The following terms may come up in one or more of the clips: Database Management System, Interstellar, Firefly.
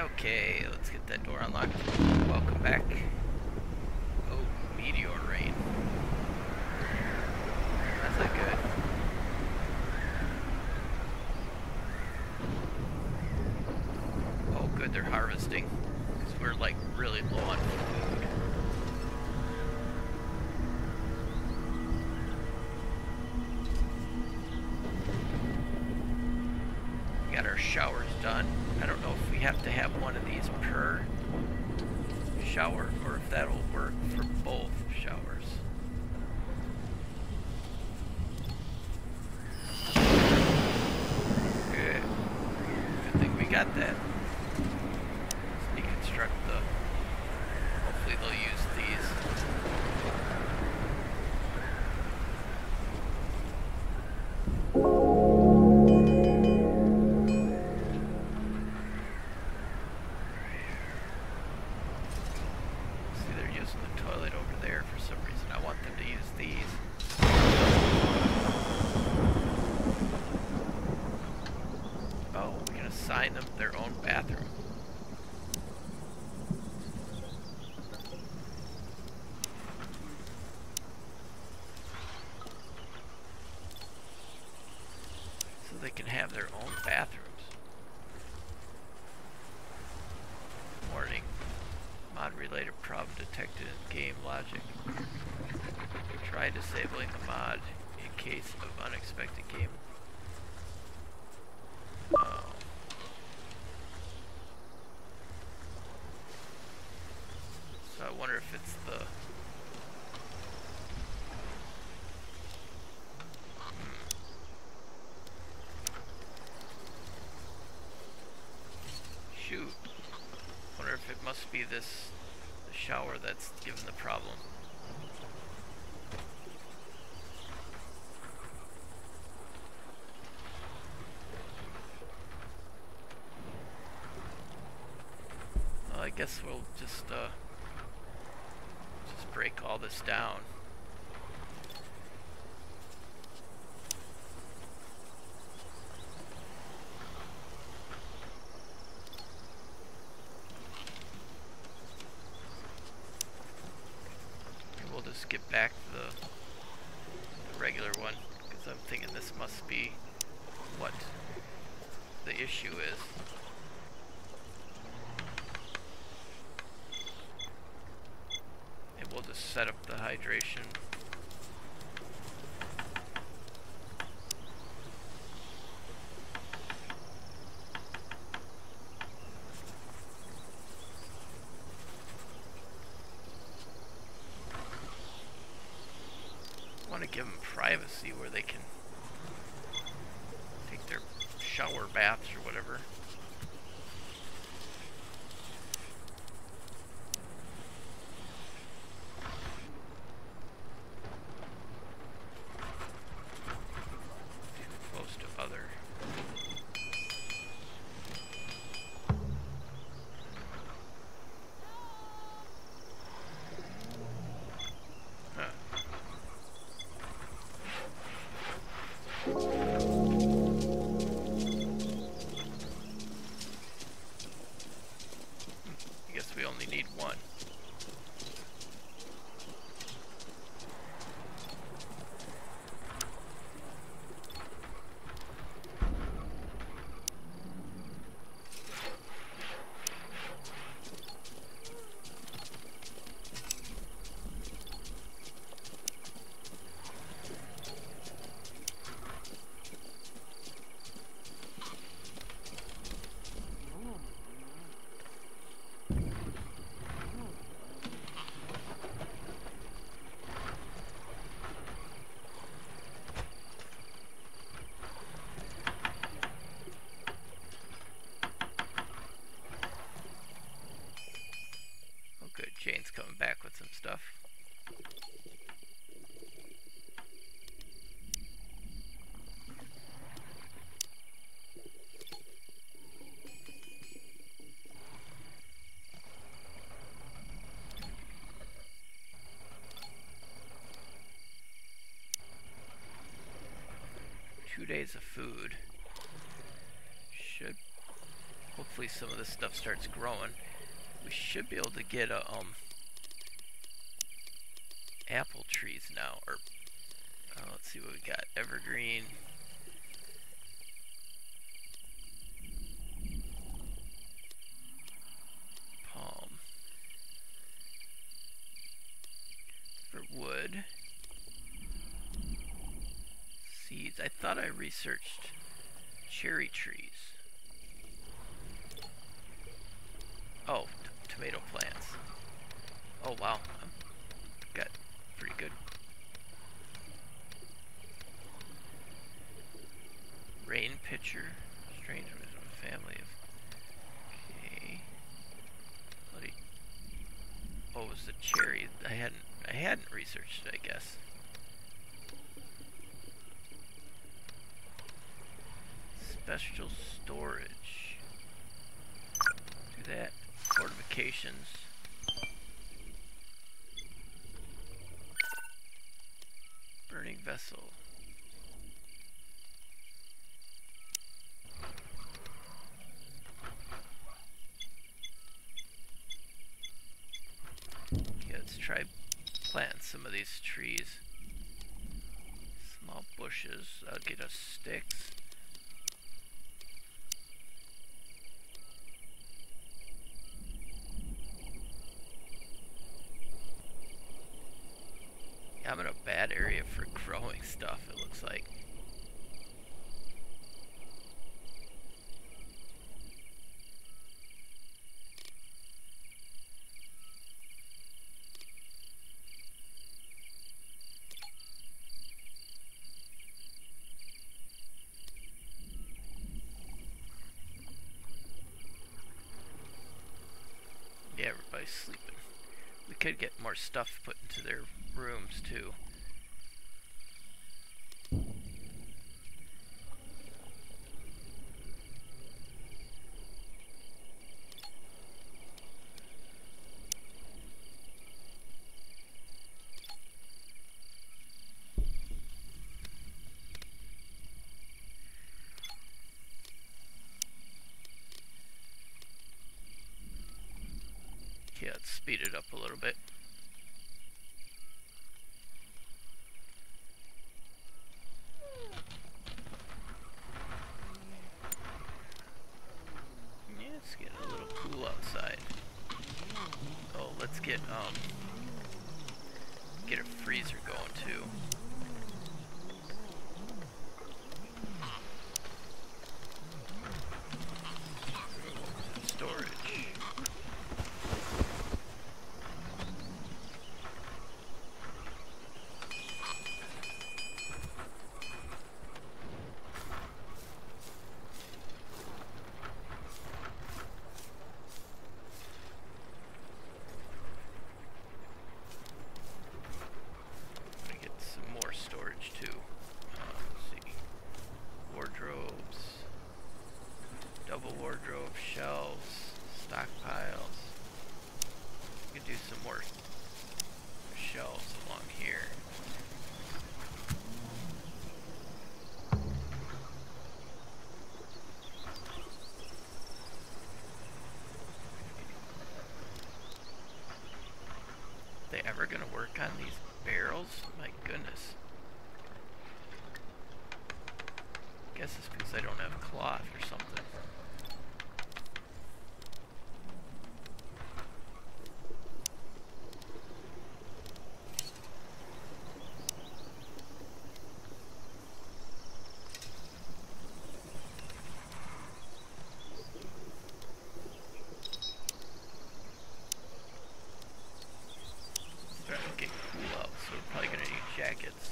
Okay, let's get that door unlocked. Welcome back. Oh, meteor rain. That's not good. Oh good, they're harvesting. Because we're like really low on food. We got our showers done. I don't know if we have to have one of these per shower or if that'll work for both showers. Good. Good thing we got that. Let's deconstruct the... Hopefully they'll use these. Must be this the shower that's given the problem. Well, I guess we'll just break all this down. Give them privacy where they can take their shower baths or whatever. Jane's coming back with some stuff. hopefully some of this stuff starts growing. We should be able to get apple trees now, or let's see what we got. Evergreen. Palm. For wood. Seeds. I thought I researched cherry trees. Oh, tomato plants. Oh wow, I've got pretty good rain pitcher. Strange with a family of. Okay. Bloody. Oh, it was the cherry? I hadn't researched it, I guess. Special storage. Do that. Fortifications. Burning vessel. Okay, let's try planting some of these trees. Small bushes. I'll get us sticks. I'm in a bad area for growing stuff, it looks like. Yeah, everybody's sleeping. We could get more stuff put into their rooms too. Yeah, let's speed it up a little bit. Get a freezer going too. Storage. Ever gonna work on these barrels? My goodness. Guess it's because I don't have cloth or something. Jackets.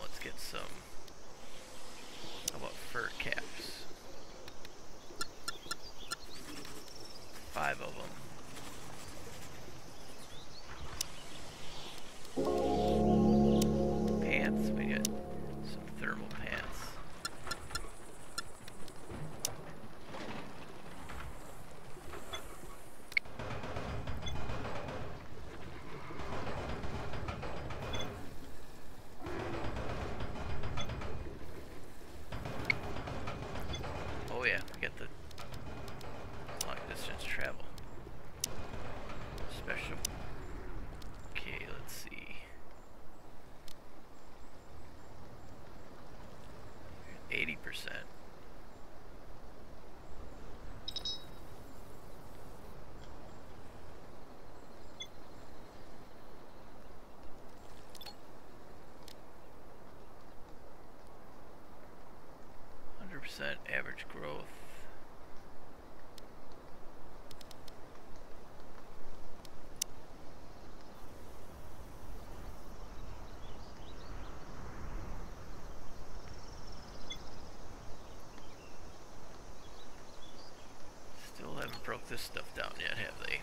Let's get some. How about fur caps? 5 of them. 100% average growth. Still haven't broke this stuff down yet, have they?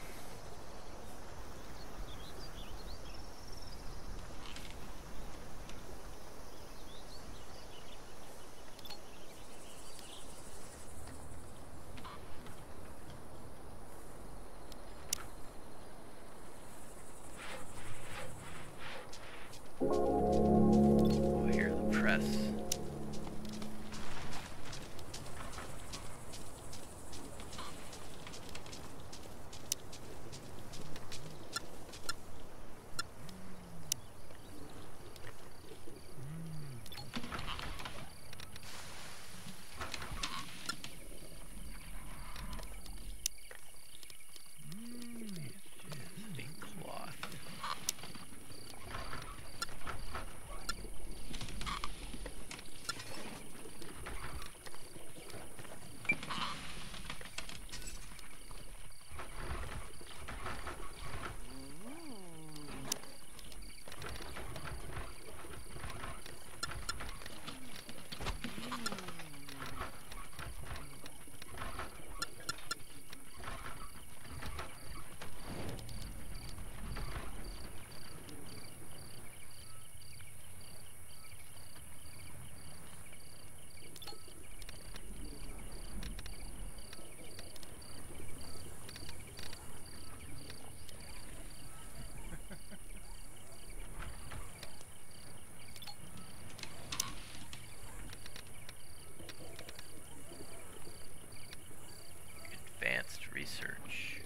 Research.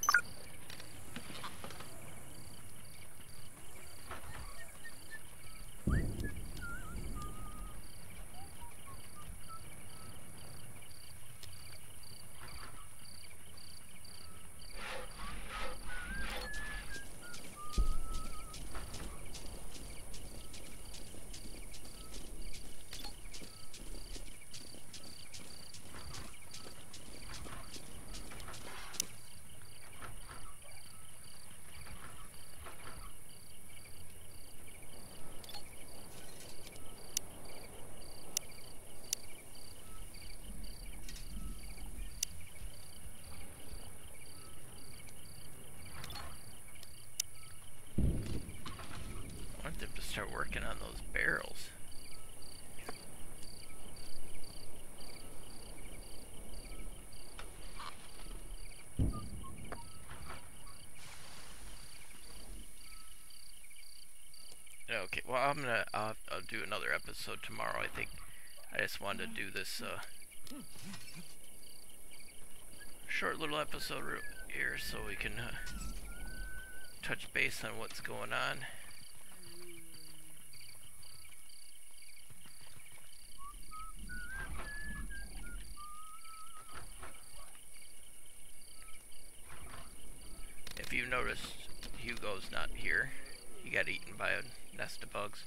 Start working on those barrels. Okay, well I'm gonna I'll do another episode tomorrow, I think. I just wanted to do this short little episode here so we can touch base on what's going on. Noticed Hugo's not here. He got eaten by a nest of bugs.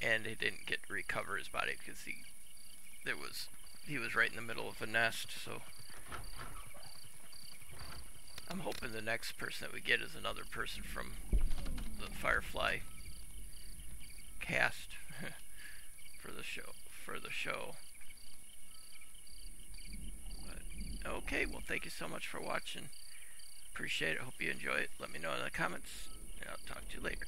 And he didn't get to recover his body because he was right in the middle of a nest, so I'm hoping the next person that we get is another person from the Firefly cast for the show. Okay, well thank you so much for watching. Appreciate it. Hope you enjoy it. Let me know in the comments and I'll talk to you later.